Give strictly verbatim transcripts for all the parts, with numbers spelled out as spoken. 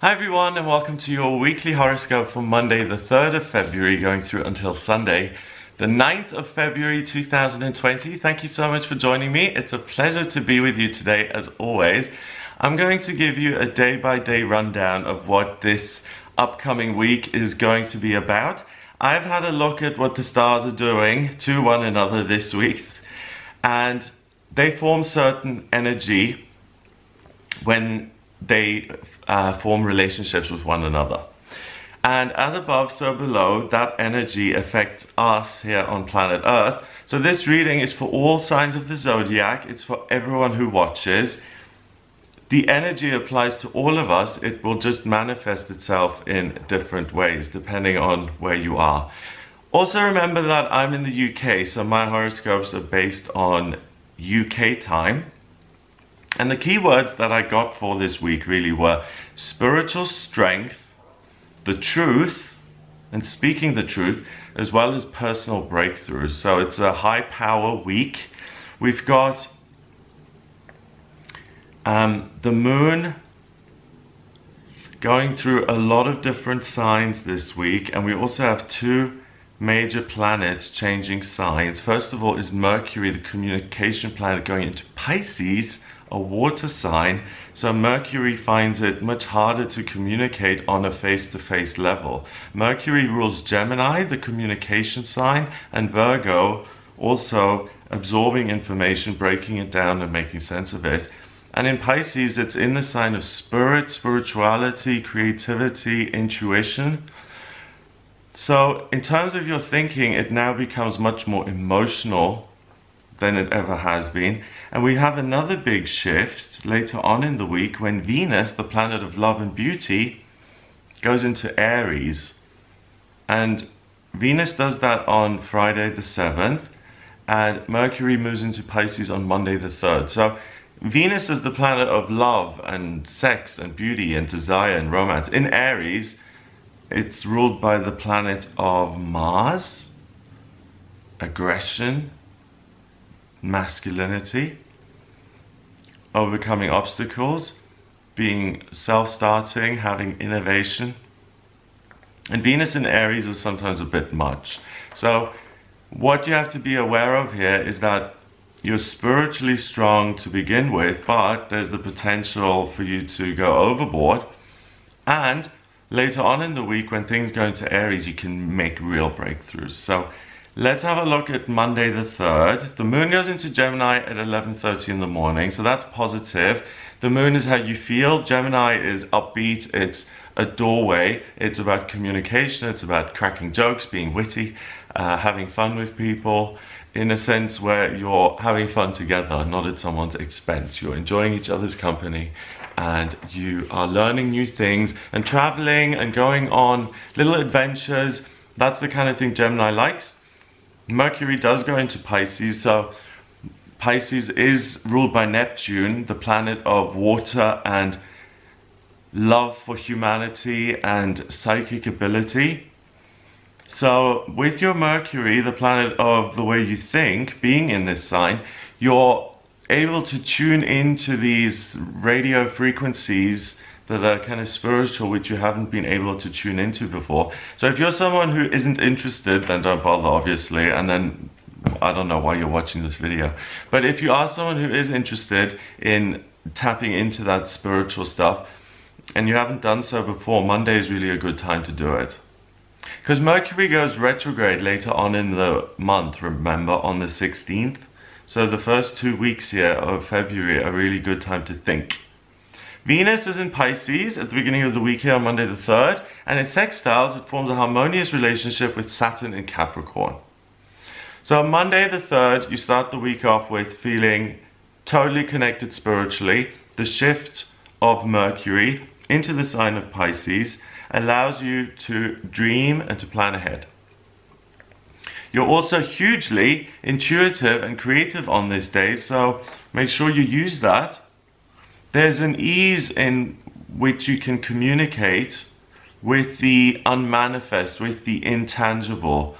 Hi everyone, and welcome to your weekly horoscope for Monday the third of February, going through until Sunday the ninth of February two thousand twenty. Thank you so much for joining me. It's a pleasure to be with you today as always. I'm going to give you a day-by-day rundown of what this upcoming week is going to be about. I've had a look at what the stars are doing to one another this week, and they form certain energy when they uh, form relationships with one another. And as above, so below, that energy affects us here on planet Earth. So this reading is for all signs of the zodiac. It's for everyone who watches. The energy applies to all of us. It will just manifest itself in different ways depending on where you are. Also remember that I'm in the U K, so my horoscopes are based on U K time. And the keywords that I got for this week really were spiritual strength, the truth, and speaking the truth, as well as personal breakthroughs. So it's a high power week. We've got um, the moon going through a lot of different signs this week. And we also have two major planets changing signs. First of all is Mercury, the communication planet, going into Pisces, a water sign, so Mercury finds it much harder to communicate on a face-to-face level. Mercury rules Gemini, the communication sign, and Virgo, also absorbing information, breaking it down and making sense of it. And in Pisces, it's in the sign of spirit, spirituality, creativity, intuition. So in terms of your thinking, it now becomes much more emotional than it ever has been. And we have another big shift later on in the week when Venus, the planet of love and beauty, goes into Aries. And Venus does that on Friday the seventh, and Mercury moves into Pisces on Monday the third. So Venus is the planet of love and sex and beauty and desire and romance. In Aries, it's ruled by the planet of Mars, aggression, masculinity, overcoming obstacles, being self-starting, having innovation. And Venus in Aries is sometimes a bit much. So what you have to be aware of here is that you're spiritually strong to begin with, but there's the potential for you to go overboard. And later on in the week, when things go into Aries, you can make real breakthroughs. So let's have a look at Monday the third. The moon goes into Gemini at eleven thirty in the morning, so that's positive. The moon is how you feel. Gemini is upbeat. It's a doorway. It's about communication. It's about cracking jokes, being witty, uh, having fun with people, in a sense where you're having fun together, not at someone's expense. You're enjoying each other's company, and you are learning new things and traveling and going on little adventures. That's the kind of thing Gemini likes. Mercury does go into Pisces, so Pisces is ruled by Neptune, the planet of water and love for humanity and psychic ability. So with your Mercury, the planet of the way you think, being in this sign, you're able to tune into these radio frequencies that are kind of spiritual, which you haven't been able to tune into before. So if you're someone who isn't interested, then don't bother, obviously, and then I don't know why you're watching this video. But if you are someone who is interested in tapping into that spiritual stuff, and you haven't done so before, Monday is really a good time to do it. Because Mercury goes retrograde later on in the month, remember, on the sixteenth. So the first two weeks here of February are a really good time to think. Venus is in Pisces at the beginning of the week here on Monday the third, and in sextiles, it forms a harmonious relationship with Saturn in Capricorn. So on Monday the third, you start the week off with feeling totally connected spiritually. The shift of Mercury into the sign of Pisces allows you to dream and to plan ahead. You're also hugely intuitive and creative on this day, so make sure you use that. There's an ease in which you can communicate with the unmanifest, with the intangible.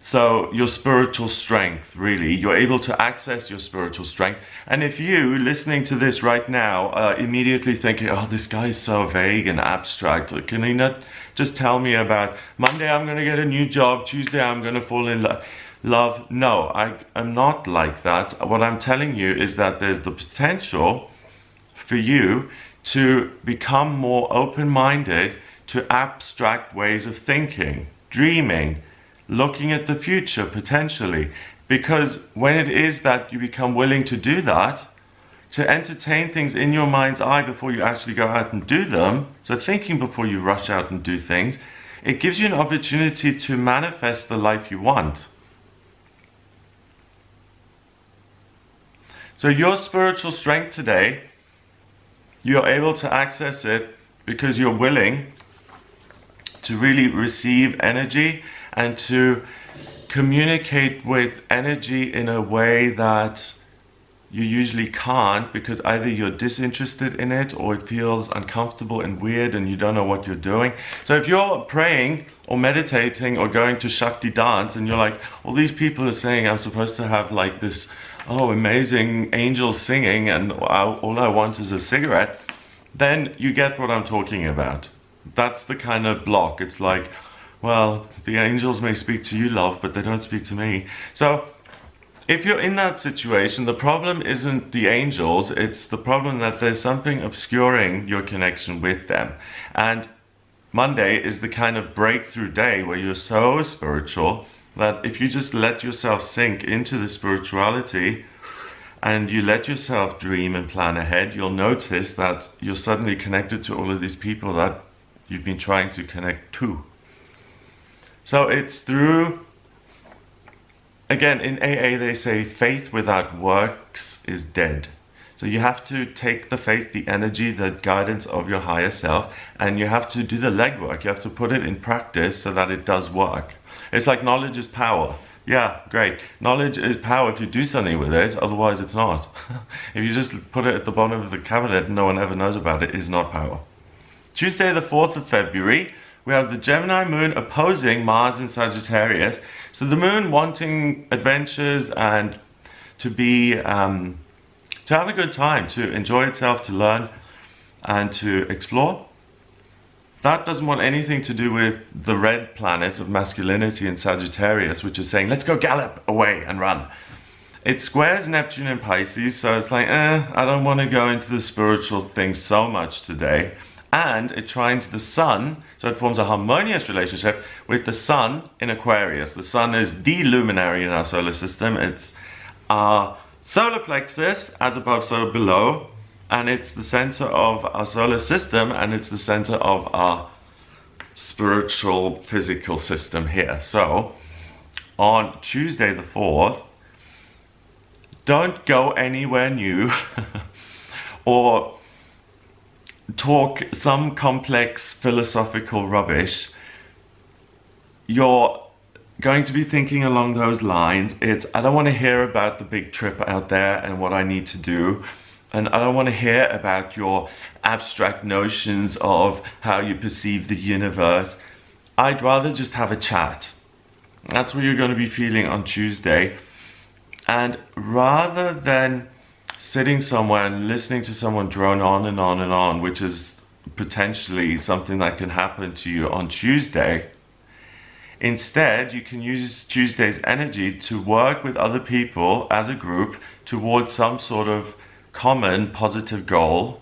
So your spiritual strength, really, you're able to access your spiritual strength. And if you, listening to this right now, uh, immediately thinking, oh, this guy is so vague and abstract, can he not just tell me about Monday I'm going to get a new job, Tuesday I'm going to fall in love? Love, no, I am not like that. What I'm telling you is that there's the potential for you to become more open-minded to abstract ways of thinking, dreaming, looking at the future potentially, because when it is that you become willing to do that, to entertain things in your mind's eye before you actually go out and do them, so thinking before you rush out and do things, it gives you an opportunity to manifest the life you want. So your spiritual strength today, you're able to access it because you're willing to really receive energy and to communicate with energy in a way that you usually can't, because either you're disinterested in it or it feels uncomfortable and weird and you don't know what you're doing. So if you're praying or meditating or going to Shakti dance and you're like, all these people are saying I'm supposed to have like this, oh, amazing angels singing and all I want is a cigarette, then you get what I'm talking about. That's the kind of block. It's like, well, the angels may speak to you, love, but they don't speak to me. So if you're in that situation, the problem isn't the angels, it's the problem that there's something obscuring your connection with them. And Monday is the kind of breakthrough day where you're so spiritual that if you just let yourself sink into the spirituality and you let yourself dream and plan ahead, you'll notice that you're suddenly connected to all of these people that you've been trying to connect to. So it's through, again, in A A they say faith without works is dead. So you have to take the faith, the energy, the guidance of your higher self, and you have to do the legwork. You have to put it in practice so that it does work. It's like knowledge is power. Yeah, great. Knowledge is power if you do something with it, otherwise it's not. If you just put it at the bottom of the cabinet and no one ever knows about it, it's not power. Tuesday the fourth of February, we have the Gemini moon opposing Mars in Sagittarius. So the moon wanting adventures and to be, um, to have a good time, to enjoy itself, to learn and to explore. That doesn't want anything to do with the red planet of masculinity in Sagittarius, which is saying, let's go gallop away and run. It squares Neptune in Pisces, so it's like, eh, I don't want to go into the spiritual thing so much today. And it trines the sun, so it forms a harmonious relationship with the sun in Aquarius. The sun is the luminary in our solar system. It's our solar plexus, as above, so below. And it's the center of our solar system, and it's the center of our spiritual, physical system here. So, on Tuesday the fourth, don't go anywhere new or talk some complex philosophical rubbish. You're going to be thinking along those lines. It's, I don't want to hear about the big trip out there and what I need to do. And I don't want to hear about your abstract notions of how you perceive the universe. I'd rather just have a chat. That's what you're going to be feeling on Tuesday. And rather than sitting somewhere and listening to someone drone on and on and on, which is potentially something that can happen to you on Tuesday, instead you can use Tuesday's energy to work with other people as a group towards some sort of common positive goal.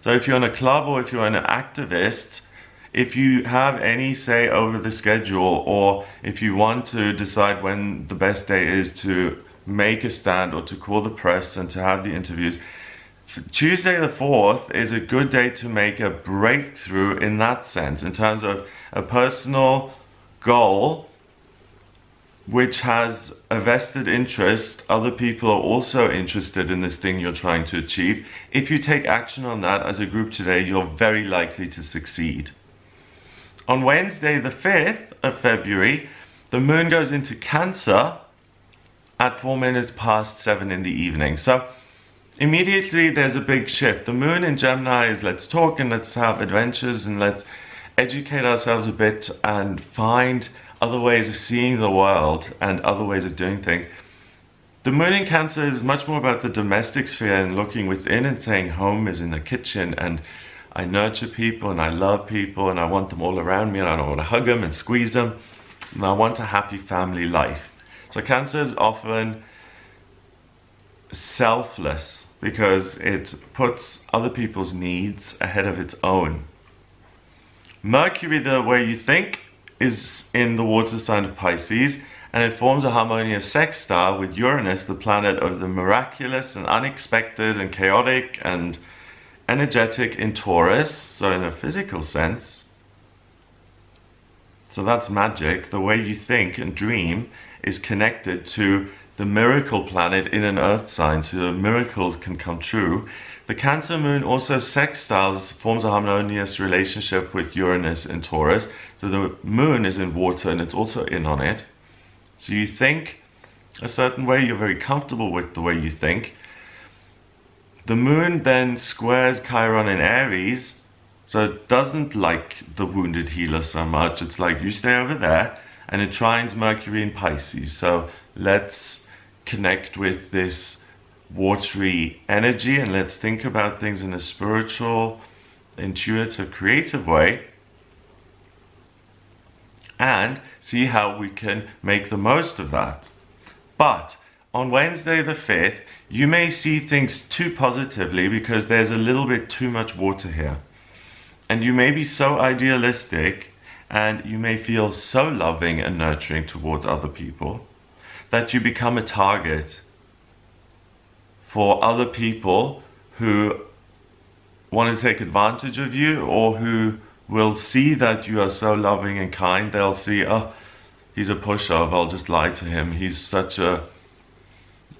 So if you're in a club or if you're an activist, if you have any say over the schedule, or if you want to decide when the best day is to make a stand or to call the press and to have the interviews, Tuesday the fourth is a good day to make a breakthrough in that sense, in terms of a personal goal which has a vested interest. Other people are also interested in this thing you're trying to achieve. If you take action on that as a group today, you're very likely to succeed. On Wednesday the fifth of February, the moon goes into Cancer at four minutes past seven in the evening. So immediately there's a big shift. The moon in Gemini is let's talk and let's have adventures and let's educate ourselves a bit and find other ways of seeing the world and other ways of doing things. The moon in Cancer is much more about the domestic sphere and looking within and saying home is in the kitchen, and I nurture people and I love people and I want them all around me and I don't want to hug them and squeeze them, and I want a happy family life. So Cancer is often selfless because it puts other people's needs ahead of its own. Mercury, the way you think, is in the water sign of Pisces, and it forms a harmonious sextile with Uranus, the planet of the miraculous and unexpected and chaotic and energetic, in Taurus, so in a physical sense. So that's magic. The way you think and dream is connected to the miracle planet in an earth sign, so miracles can come true. The Cancer moon also sextiles, forms a harmonious relationship with Uranus and Taurus. So the moon is in water and it's also in on it. So you think a certain way, you're very comfortable with the way you think. The moon then squares Chiron in Aries, so it doesn't like the wounded healer so much. It's like, you stay over there, and it trines Mercury in Pisces. So let's connect with this watery energy and let's think about things in a spiritual, intuitive, creative way and see how we can make the most of that. But on Wednesday the fifth, you may see things too positively because there's a little bit too much water here. And you may be so idealistic and you may feel so loving and nurturing towards other people that you become a target for other people who want to take advantage of you, or who will see that you are so loving and kind. They'll see, oh, he's a pushover, I'll just lie to him. He's such a,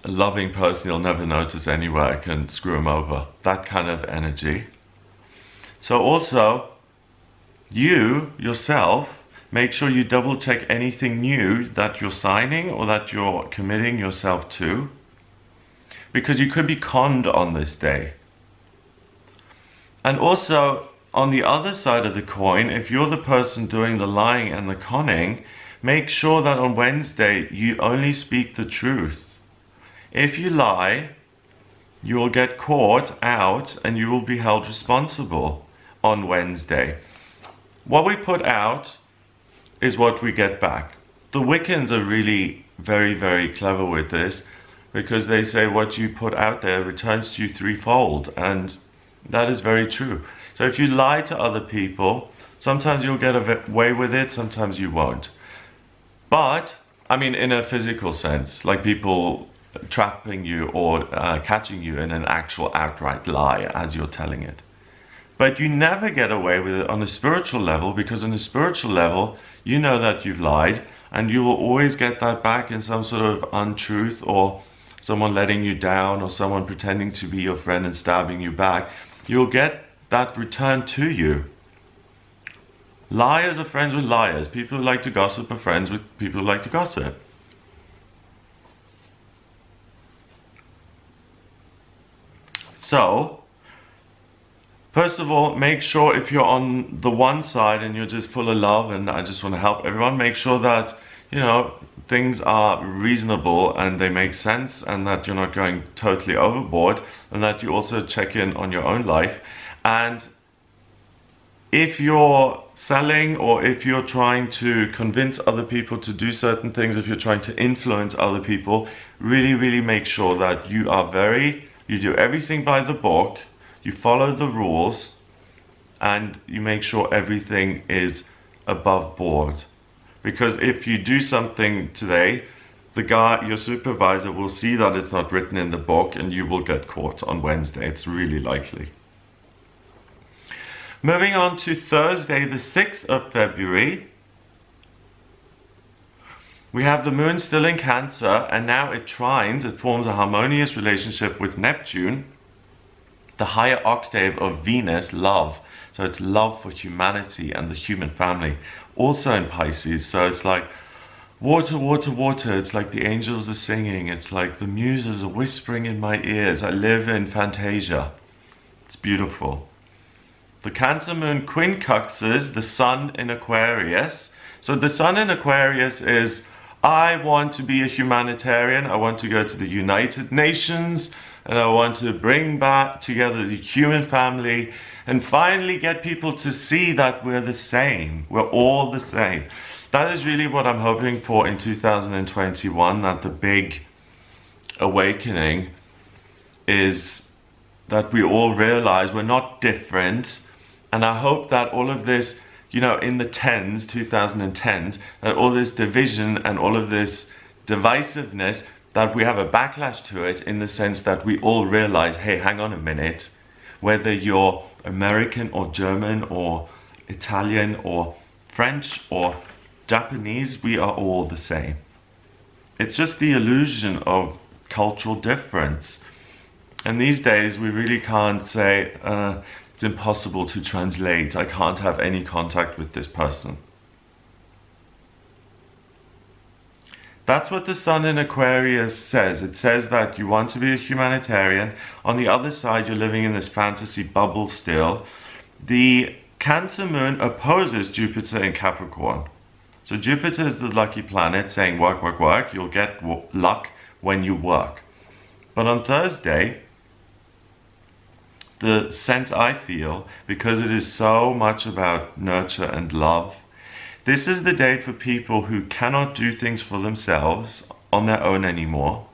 a loving person, he'll never notice anyway, I can screw him over. That kind of energy. So also, you yourself, make sure you double check anything new that you're signing or that you're committing yourself to, because you could be conned on this day. And also, on the other side of the coin, if you're the person doing the lying and the conning, make sure that on Wednesday you only speak the truth. If you lie, you will get caught out and you will be held responsible on Wednesday. What we put out is what we get back. The Wiccans are really very, very clever with this, because they say what you put out there returns to you threefold, and that is very true. So if you lie to other people, sometimes you'll get away with it, sometimes you won't. But, I mean, in a physical sense, like people trapping you or uh, catching you in an actual outright lie as you're telling it. But you never get away with it on a spiritual level, because on a spiritual level, you know that you've lied, and you will always get that back in some sort of untruth, or someone letting you down, or someone pretending to be your friend and stabbing you back. You'll get that returned to you. Liars are friends with liars. People who like to gossip are friends with people who like to gossip. So, first of all, make sure if you're on the one side and you're just full of love and I just want to help everyone, make sure that, you know, things are reasonable and they make sense, and that you're not going totally overboard, and that you also check in on your own life. And if you're selling, or if you're trying to convince other people to do certain things, if you're trying to influence other people, really, really make sure that you are very, you do everything by the book. You follow the rules and you make sure everything is above board. Because if you do something today, the guy, your supervisor, will see that it's not written in the book and you will get caught on Wednesday. It's really likely. Moving on to Thursday, the sixth of February. We have the moon still in Cancer, and now it trines. It forms a harmonious relationship with Neptune, the higher octave of Venus, love. So it's love for humanity and the human family. Also in Pisces, so it's like water, water, water. It's like the angels are singing. It's like the muses are whispering in my ears. I live in Fantasia. It's beautiful. The Cancer moon quincunxes the sun in Aquarius. So the Sun in Aquarius is, I want to be a humanitarian, I want to go to the United Nations, and I want to bring back together the human family and finally get people to see that we're the same, we're all the same. That is really what I'm hoping for in two thousand twenty-one, that the big awakening is that we all realize we're not different. And I hope that all of this, you know, in the tens, two thousand tens, that all this division and all of this divisiveness, that we have a backlash to it in the sense that we all realize, hey, hang on a minute, whether you're American or German or Italian or French or Japanese, we are all the same. It's just the illusion of cultural difference. And these days we really can't say, uh, it's impossible to translate, I can't have any contact with this person. That's what the Sun in Aquarius says. It says that you want to be a humanitarian. On the other side, you're living in this fantasy bubble still. The Cancer moon opposes Jupiter in Capricorn. So Jupiter is the lucky planet saying work, work, work. You'll get luck when you work. But on Thursday, the sense I feel, because it is so much about nurture and love, this is the day for people who cannot do things for themselves on their own anymore,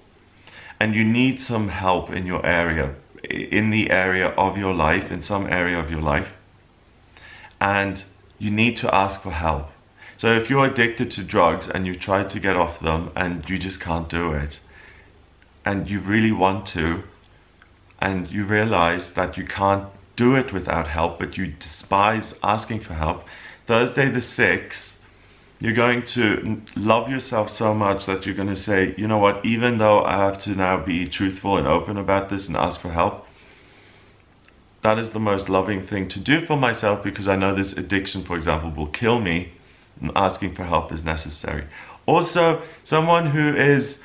and you need some help in your area, in the area of your life, in some area of your life, and you need to ask for help. So if you're addicted to drugs and you've tried to get off them and you just can't do it, and you really want to, and you realize that you can't do it without help, but you despise asking for help, Thursday the sixth, you're going to love yourself so much that you're going to say, you know what, even though I have to now be truthful and open about this and ask for help, that is the most loving thing to do for myself, because I know this addiction, for example, will kill me, and asking for help is necessary. Also, someone who is,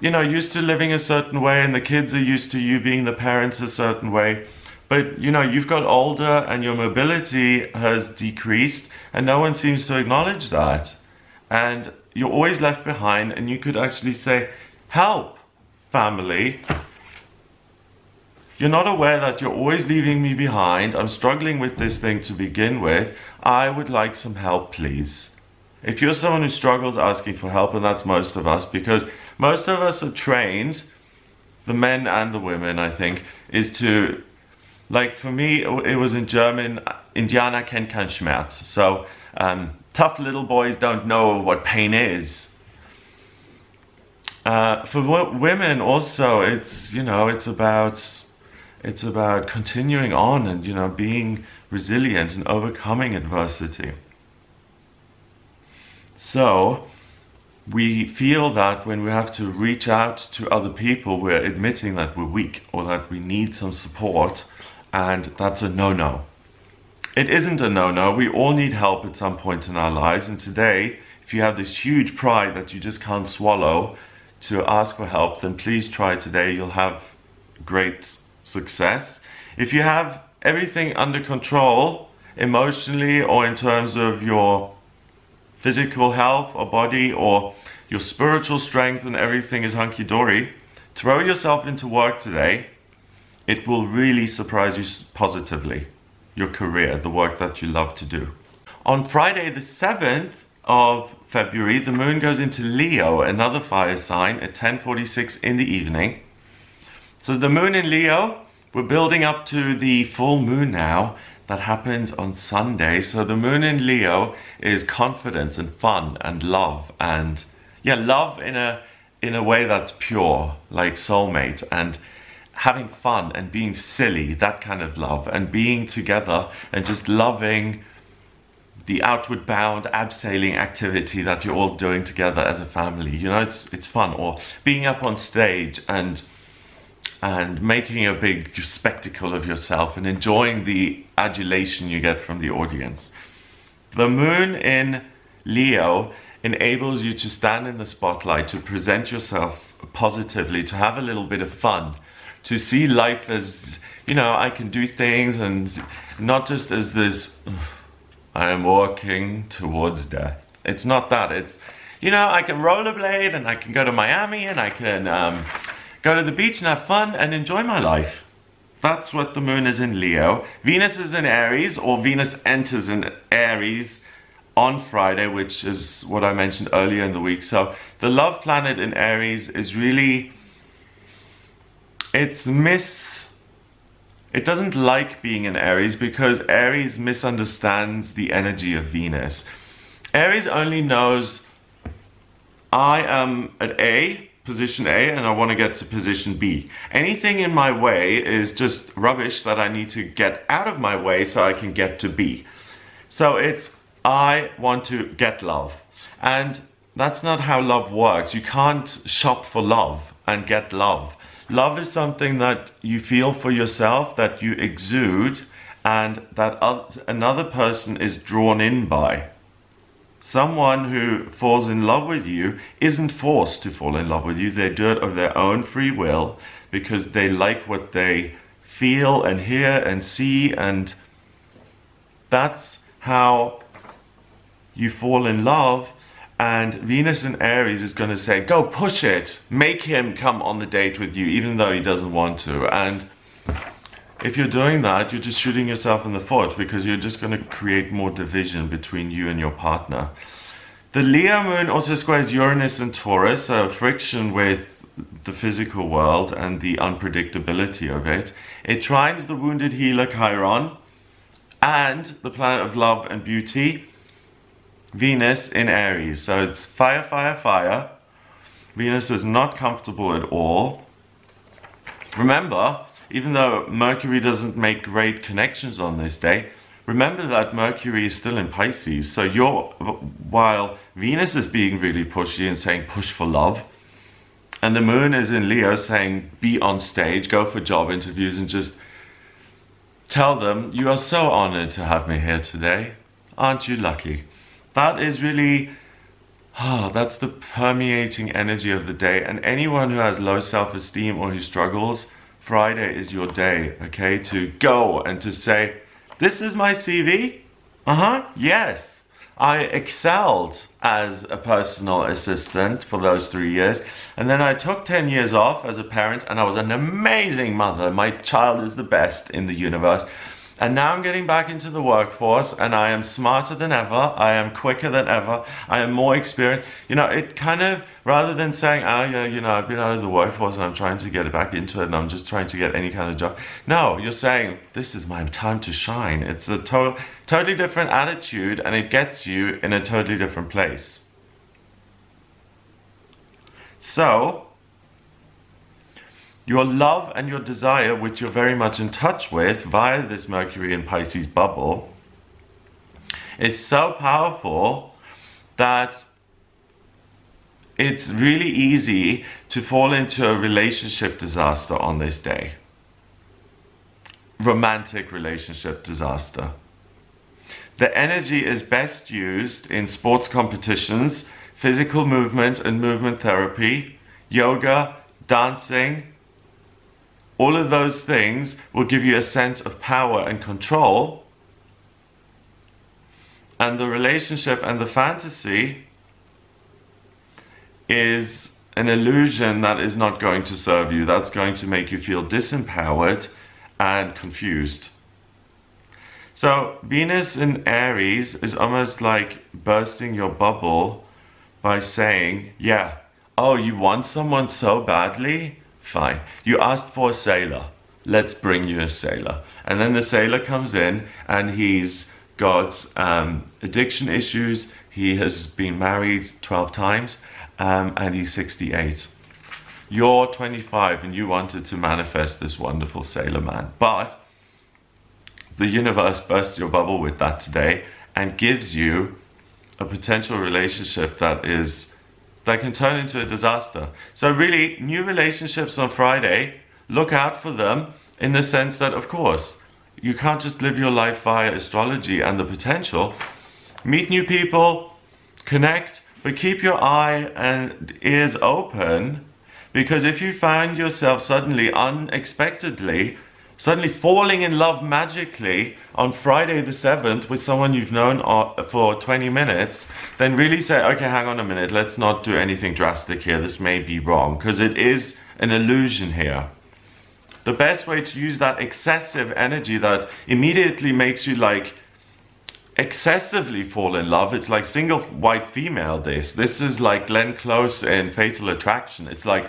you know, used to living a certain way, and the kids are used to you being the parents a certain way, but you know, you've got older and your mobility has decreased and no one seems to acknowledge that, and you're always left behind, and you could actually say, help, family, you're not aware that you're always leaving me behind, I'm struggling with this thing to begin with, I would like some help, please. If you're someone who struggles asking for help, and that's most of us, because most of us are trained, the men and the women, I think, is to, like for me, it was in German, Indianer kennt keinen Schmerz. So, um, tough little boys don't know what pain is. Uh, for women also, it's, you know, it's about, it's about continuing on and, you know, being resilient and overcoming adversity. So, we feel that when we have to reach out to other people, we're admitting that we're weak or that we need some support, and that's a no-no. It isn't a no-no. We all need help at some point in our lives, and today, if you have this huge pride that you just can't swallow to ask for help, then please try today. You'll have great success. If you have everything under control, emotionally or in terms of your physical health or body or your spiritual strength, and everything is hunky-dory, throw yourself into work today. It will really surprise you positively, your career, the work that you love to do. On Friday the seventh of February, the moon goes into Leo, another fire sign, at ten forty-six in the evening. So the moon in Leo, we're building up to the full moon now. That happens on Sunday. So the moon in Leo is confidence and fun and love, and yeah, love in a in a way that's pure, like soulmate, and having fun and being silly, that kind of love, and being together and just loving the outward bound abseiling activity that you're all doing together as a family. You know, it's it's fun, or being up on stage and and making a big spectacle of yourself and enjoying the adulation you get from the audience. The moon in Leo enables you to stand in the spotlight, to present yourself positively, to have a little bit of fun, to see life as, you know, I can do things, and not just as this, I am walking towards death. It's not that. It's, you know, I can rollerblade and I can go to Miami and I can um, go to the beach and have fun and enjoy my life. That's what the moon is in Leo. Venus is in Aries, or Venus enters in Aries on Friday, which is what I mentioned earlier in the week. So the love planet in Aries is really, it's mis, it doesn't like being in Aries because Aries misunderstands the energy of Venus. Aries only knows I am at A, position A, and I want to get to position B. Anything in my way is just rubbish that I need to get out of my way so I can get to B. So it's, I want to get love. And that's not how love works. You can't shop for love and get love. Love is something that you feel for yourself, that you exude, and that another person is drawn in by. Someone who falls in love with you isn't forced to fall in love with you. They do it of their own free will because they like what they feel and hear and see, and that's how you fall in love. And Venus in Aries is going to say, go push it, make him come on the date with you even though he doesn't want to. And if you're doing that, you're just shooting yourself in the foot because you're just going to create more division between you and your partner. The Leo moon also squares Uranus and Taurus, so friction with the physical world and the unpredictability of it. It trines the wounded healer Chiron and the planet of love and beauty, Venus in Aries. So it's fire, fire, fire. Venus is not comfortable at all. Remember, even though Mercury doesn't make great connections on this day, remember that Mercury is still in Pisces. So you're, while Venus is being really pushy and saying push for love, and the moon is in Leo saying be on stage, go for job interviews and just tell them, you are so honored to have me here today. Aren't you lucky? That is really, ah, oh, that's the permeating energy of the day. And anyone who has low self-esteem or who struggles, Friday is your day, okay, to go and to say, this is my C V, uh-huh, yes, I excelled as a personal assistant for those three years, and then I took ten years off as a parent, and I was an amazing mother, my child is the best in the universe, and now I'm getting back into the workforce, and I am smarter than ever, I am quicker than ever, I am more experienced. You know, it kind of, rather than saying, oh yeah, you know, I've been out of the workforce and I'm trying to get back into it and I'm just trying to get any kind of job. No, you're saying, this is my time to shine. It's a to totally different attitude, and it gets you in a totally different place. So, your love and your desire, which you're very much in touch with via this Mercury and Pisces bubble, is so powerful that it's really easy to fall into a relationship disaster on this day. Romantic relationship disaster. The energy is best used in sports competitions, physical movement and movement therapy, yoga, dancing. All of those things will give you a sense of power and control, and the relationship and the fantasy is an illusion that is not going to serve you. That's going to make you feel disempowered and confused. So Venus in Aries is almost like bursting your bubble by saying, yeah, oh, you want someone so badly? Fine. You asked for a sailor. Let's bring you a sailor. And then the sailor comes in and he's got um, addiction issues. He has been married twelve times um, and he's sixty-eight. You're twenty-five and you wanted to manifest this wonderful sailor man. But the universe bursts your bubble with that today and gives you a potential relationship that is that can turn into a disaster. So really, new relationships on Friday, look out for them in the sense that, of course, you can't just live your life via astrology and the potential. Meet new people, connect, but keep your eye and ears open, because if you find yourself suddenly, unexpectedly, Suddenly falling in love magically on Friday the seventh with someone you've known for twenty minutes, then really say, okay, hang on a minute, let's not do anything drastic here, this may be wrong, because it is an illusion here. The best way to use that excessive energy that immediately makes you like excessively fall in love, it's like single white female this. This is like Glenn Close in Fatal Attraction. It's like,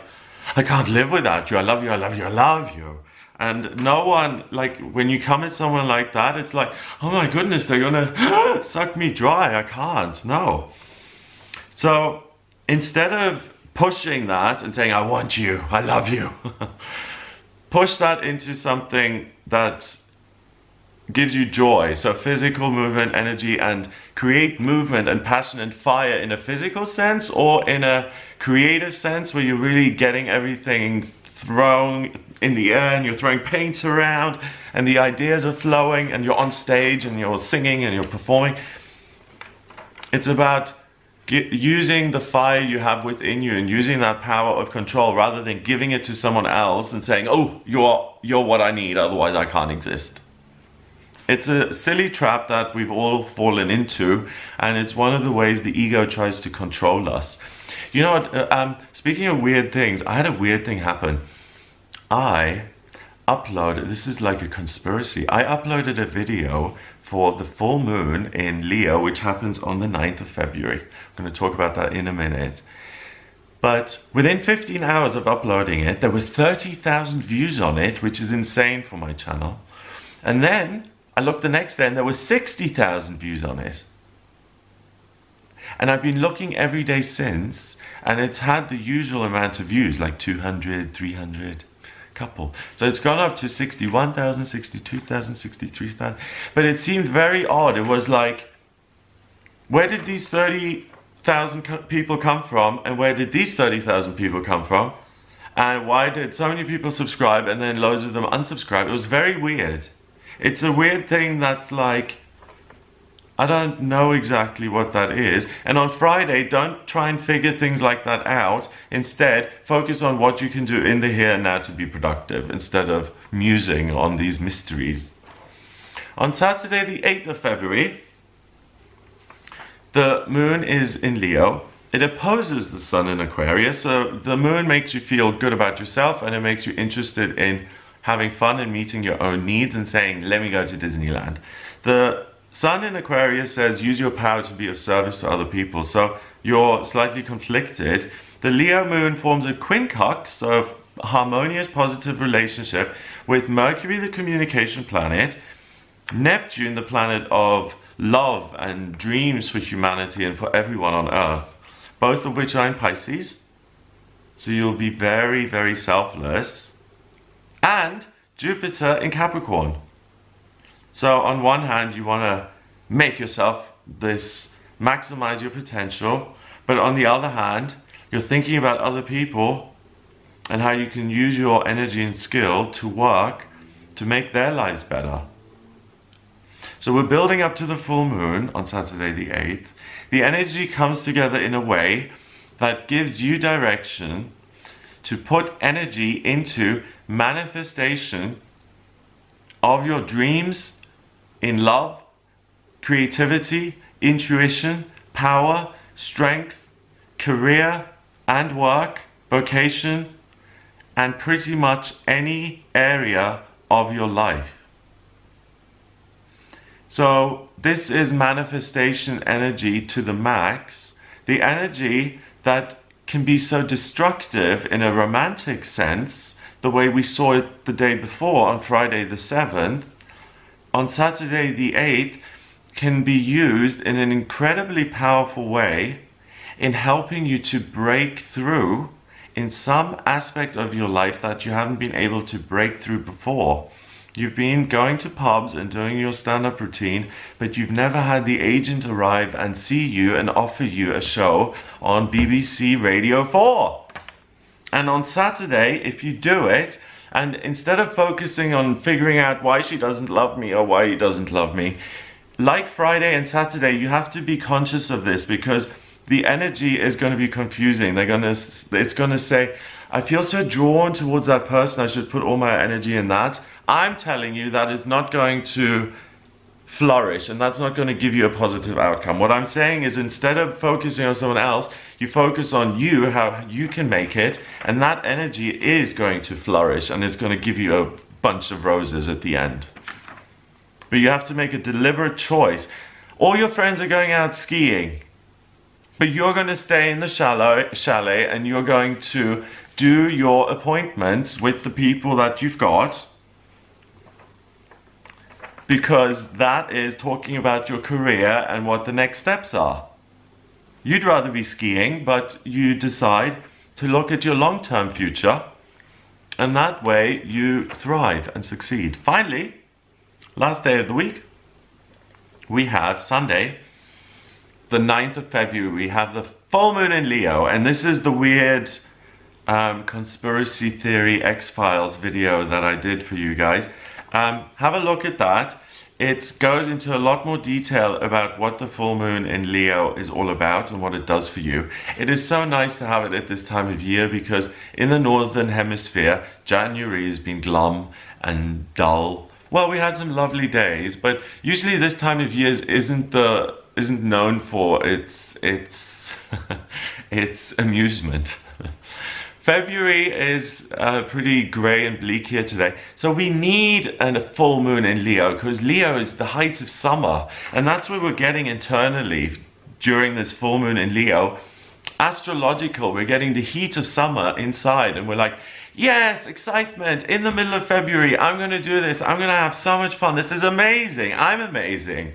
I can't live without you, I love you, I love you, I love you. And no one, like, when you come at someone like that, it's like, oh my goodness, they're gonna suck me dry, I can't, no. So, instead of pushing that and saying, I want you, I love you, push that into something that gives you joy. So physical movement, energy, and create movement and passion and fire in a physical sense or in a creative sense where you're really getting everything thrown in the air and you're throwing paint around and the ideas are flowing and you're on stage and you're singing and you're performing. It's about get, using the fire you have within you and using that power of control rather than giving it to someone else and saying, oh, you're, you're what I need, otherwise I can't exist. It's a silly trap that we've all fallen into, and it's one of the ways the ego tries to control us. You know what, um, speaking of weird things, I had a weird thing happen. I uploaded, this is like a conspiracy, I uploaded a video for the full moon in Leo, which happens on the ninth of February. I'm going to talk about that in a minute. But within fifteen hours of uploading it, there were thirty thousand views on it, which is insane for my channel. And then I looked the next day and there were sixty thousand views on it. And I've been looking every day since, and it's had the usual amount of views, like two hundred, three hundred. Couple. So it's gone up to sixty-one thousand, sixty-two thousand, sixty-three thousand. But it seemed very odd. It was like, where did these thirty thousand people come from? And where did these thirty thousand people come from? And why did so many people subscribe and then loads of them unsubscribe? It was very weird. It's a weird thing that's like, I don't know exactly what that is. And on Friday, don't try and figure things like that out. Instead, focus on what you can do in the here and now to be productive instead of musing on these mysteries. On Saturday, the eighth of February, the moon is in Leo. It opposes the sun in Aquarius. So the moon makes you feel good about yourself and it makes you interested in having fun and meeting your own needs and saying, let me go to Disneyland. The Sun in Aquarius says use your power to be of service to other people, so you're slightly conflicted. The Leo moon forms a quincux of harmonious positive relationship with Mercury, the communication planet, Neptune, the planet of love and dreams for humanity and for everyone on Earth, both of which are in Pisces, so you'll be very, very selfless, and Jupiter in Capricorn. So on one hand, you want to make yourself this, maximize your potential, but on the other hand, you're thinking about other people and how you can use your energy and skill to work to make their lives better. So we're building up to the full moon on Saturday the eighth. The energy comes together in a way that gives you direction to put energy into manifestation of your dreams, in love, creativity, intuition, power, strength, career and work, vocation, and pretty much any area of your life. So this is manifestation energy to the max, the energy that can be so destructive in a romantic sense, the way we saw it the day before on Friday the seventh. On Saturday the eighth can be used in an incredibly powerful way in helping you to break through in some aspect of your life that you haven't been able to break through before. You've been going to pubs and doing your stand-up routine, but you've never had the agent arrive and see you and offer you a show on B B C Radio four. And on Saturday, if you do it, and instead of focusing on figuring out why she doesn't love me or why he doesn't love me, like Friday and Saturday, you have to be conscious of this because the energy is going to be confusing. They're going to, it's going to say, I feel so drawn towards that person, I should put all my energy in that. I'm telling you that is not going to flourish, and that's not going to give you a positive outcome. What I'm saying is, instead of focusing on someone else, you focus on you, how you can make it, and that energy is going to flourish, and it's going to give you a bunch of roses at the end. But you have to make a deliberate choice. All your friends are going out skiing, but you're going to stay in the chalet, chalet and you're going to do your appointments with the people that you've got, because that is talking about your career and what the next steps are. You'd rather be skiing, but you decide to look at your long-term future, and that way you thrive and succeed. Finally, last day of the week, we have Sunday, the ninth of February. We have the full moon in Leo, and this is the weird um, conspiracy theory X-Files video that I did for you guys. Um, have a look at that. It goes into a lot more detail about what the full moon in Leo is all about and what it does for you. It is so nice to have it at this time of year, because in the northern hemisphere, January has been glum and dull. Well, we had some lovely days, but usually this time of year isn't the isn't known for its its its amusement. February is uh, pretty grey and bleak here today, so we need a full moon in Leo, because Leo is the height of summer, and that's what we're getting internally during this full moon in Leo. Astrological, we're getting the heat of summer inside, and we're like, yes, excitement, in the middle of February, I'm going to do this, I'm going to have so much fun, this is amazing, I'm amazing.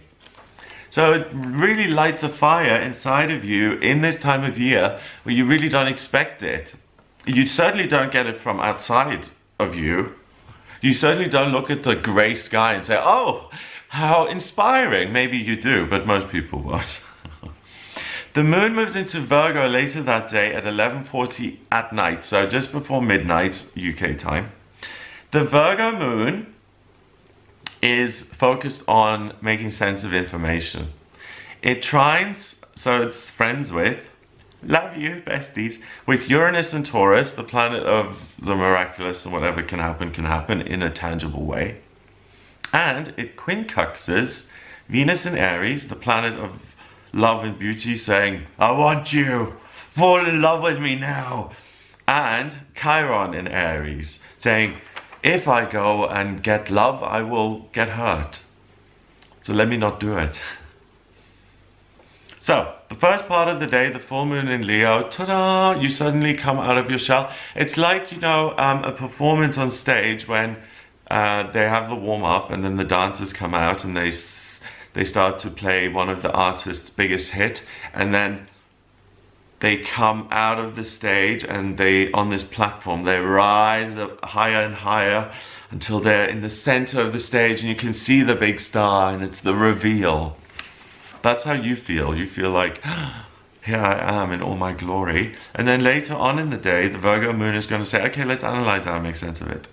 So it really lights a fire inside of you in this time of year where you really don't expect it. You certainly don't get it from outside of you. You certainly don't look at the grey sky and say, oh, how inspiring. Maybe you do, but most people won't. The moon moves into Virgo later that day at eleven forty at night, so just before midnight U K time. The Virgo moon is focused on making sense of information. It trines, so it's friends with, love you, besties, with Uranus and Taurus, the planet of the miraculous, and whatever can happen can happen in a tangible way. And it quincuxes Venus and Aries, the planet of love and beauty, saying, I want you, fall in love with me now. And Chiron in Aries, saying, if I go and get love, I will get hurt. So let me not do it. So, the first part of the day, the full moon in Leo, ta-da, you suddenly come out of your shell. It's like, you know, um, a performance on stage when uh, they have the warm-up and then the dancers come out and they, they start to play one of the artist's biggest hit, and then they come out of the stage and they, on this platform, they rise up higher and higher until they're in the center of the stage and you can see the big star, and it's the reveal. That's how you feel. You feel like, oh, here I am in all my glory. And then later on in the day, the Virgo moon is going to say, okay, let's analyze that and make sense of it.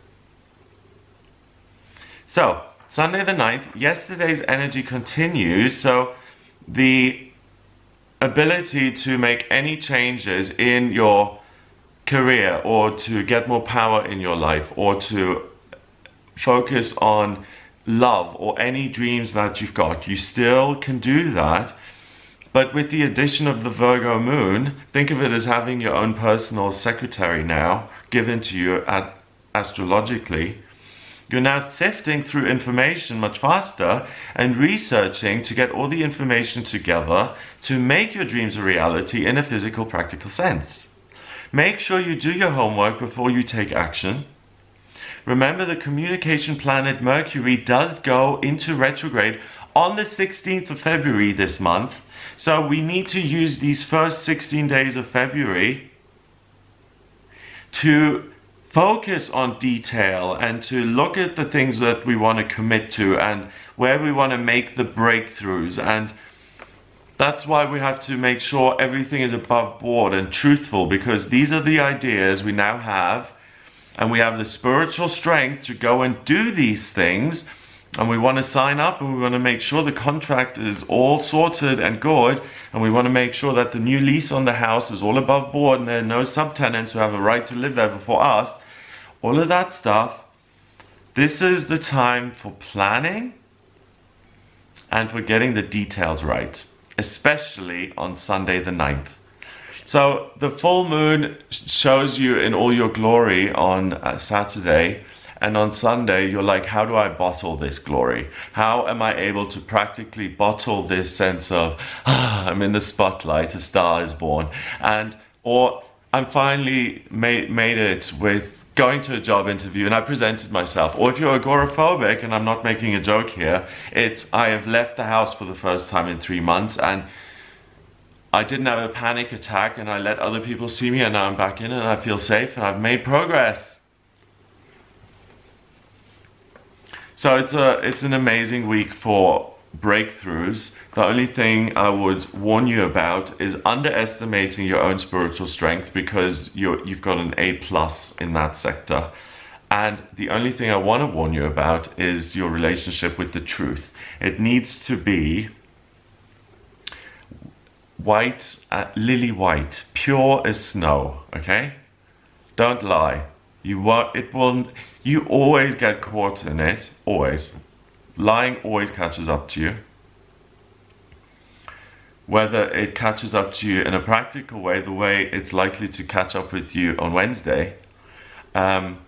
So, Sunday the ninth, yesterday's energy continues. So, the ability to make any changes in your career, or to get more power in your life, or to focus on love or any dreams that you've got, you still can do that, but with the addition of the Virgo moon, think of it as having your own personal secretary now given to you at, astrologically. You're now sifting through information much faster and researching to get all the information together to make your dreams a reality in a physical, practical sense. Make sure you do your homework before you take action. Remember, the communication planet Mercury does go into retrograde on the sixteenth of February this month. So we need to use these first sixteen days of February to focus on detail and to look at the things that we want to commit to and where we want to make the breakthroughs. And that's why we have to make sure everything is above board and truthful, because these are the ideas we now have. And we have the spiritual strength to go and do these things, and we want to sign up, and we want to make sure the contract is all sorted and good, and we want to make sure that the new lease on the house is all above board and there are no subtenants who have a right to live there before us. All of that stuff This is the time for planning and for getting the details right, especially on Sunday the ninth. So the full moon shows you in all your glory on uh, Saturday, and on Sunday you're like, how do I bottle this glory? How am I able to practically bottle this sense of, ah, I'm in the spotlight, a star is born, and or I'm finally made, made it with going to a job interview and I presented myself. Or if you're agoraphobic, and I'm not making a joke here, it's I have left the house for the first time in three months and I didn't have a panic attack and I let other people see me and now I'm back in and I feel safe and I've made progress. So it's, a, it's an amazing week for breakthroughs. The only thing I would warn you about is underestimating your own spiritual strength, because you're, you've got an A plus in that sector. And the only thing I want to warn you about is your relationship with the truth. It needs to be white, uh, lily white, pure as snow, okay? Don't lie. You, won't, it will, you always get caught in it, always. Lying always catches up to you. Whether it catches up to you in a practical way, the way it's likely to catch up with you on Wednesday. Um,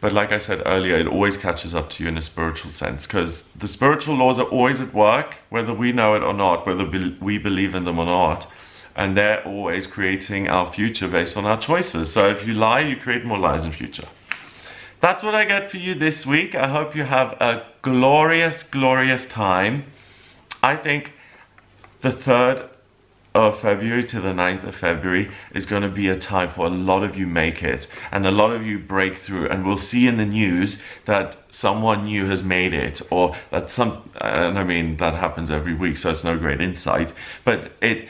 but like I said earlier, it always catches up to you in a spiritual sense, because the spiritual laws are always at work, whether we know it or not, whether we believe in them or not. And they're always creating our future based on our choices. So if you lie, you create more lies in future. That's what I get for you this week. I hope you have a glorious, glorious time. I think the third of February to the ninth of February is going to be a time for a lot of you make it. And a lot of you break through. And we'll see in the news that someone new has made it. Or that some, and I mean, that happens every week, so it's no great insight. But it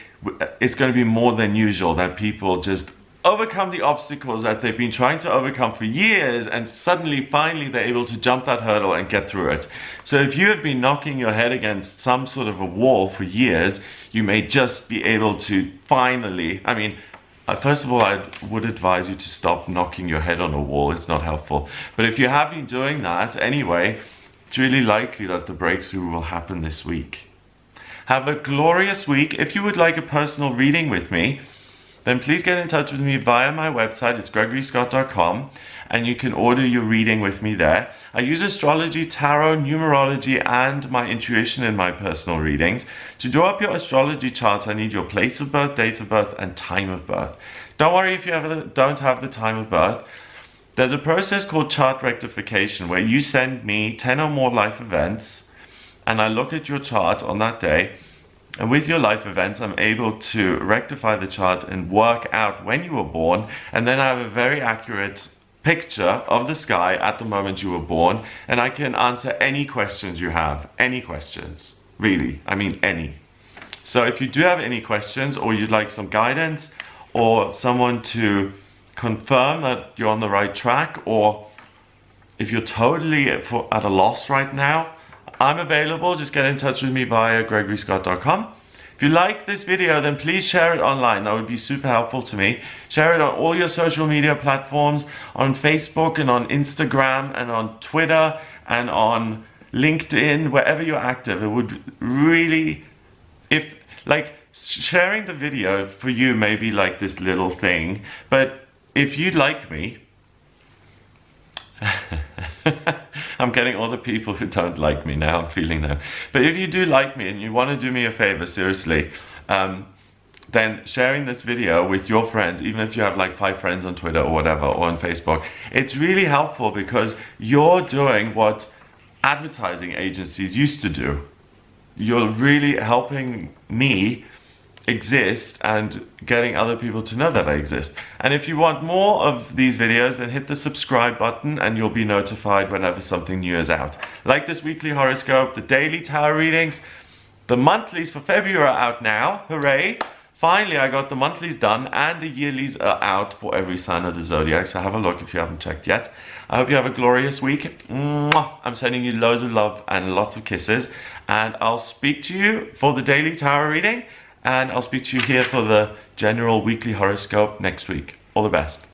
it's going to be more than usual that people just overcome the obstacles that they've been trying to overcome for years, and suddenly, finally, they're able to jump that hurdle and get through it. So if you have been knocking your head against some sort of a wall for years, you may just be able to finally, I mean, first of all, I would advise you to stop knocking your head on a wall. It's not helpful. But if you have been doing that anyway, it's really likely that the breakthrough will happen this week. Have a glorious week. If you would like a personal reading with me, then please get in touch with me via my website. It's gregory scott dot com, and you can order your reading with me there. I use astrology, tarot, numerology, and my intuition in my personal readings. To draw up your astrology charts, I need your place of birth, date of birth, and time of birth. Don't worry if you ever don't have the time of birth. There's a process called chart rectification where you send me ten or more life events, and I look at your chart on that day. And with your life events, I'm able to rectify the chart and work out when you were born. And then I have a very accurate picture of the sky at the moment you were born. And I can answer any questions you have. Any questions. Really. I mean any. So if you do have any questions, or you'd like some guidance, or someone to confirm that you're on the right track, or if you're totally at a loss right now, I'm available. Just get in touch with me via gregory scott dot com. If you like this video, then please share it online. That would be super helpful to me. Share it on all your social media platforms, on Facebook and on Instagram and on Twitter and on LinkedIn, wherever you're active. It would really, if like sharing the video for you may be like this little thing, but if you like me, I'm getting all the people who don't like me now, I'm feeling them. But if you do like me and you want to do me a favor, seriously, um, then sharing this video with your friends, even if you have like five friends on Twitter or whatever, or on Facebook, it's really helpful, because you're doing what advertising agencies used to do. You're really helping me exist and getting other people to know that I exist. And if you want more of these videos, then hit the subscribe button and you'll be notified whenever something new is out. Like this weekly horoscope, the daily tarot readings, the monthlies for February are out now. Hooray! Finally, I got the monthlies done, and the yearlies are out for every sign of the zodiac. So have a look if you haven't checked yet. I hope you have a glorious week. Mwah! I'm sending you loads of love and lots of kisses. And I'll speak to you for the daily tarot reading. And I'll speak to you here for the general weekly horoscope next week. All the best.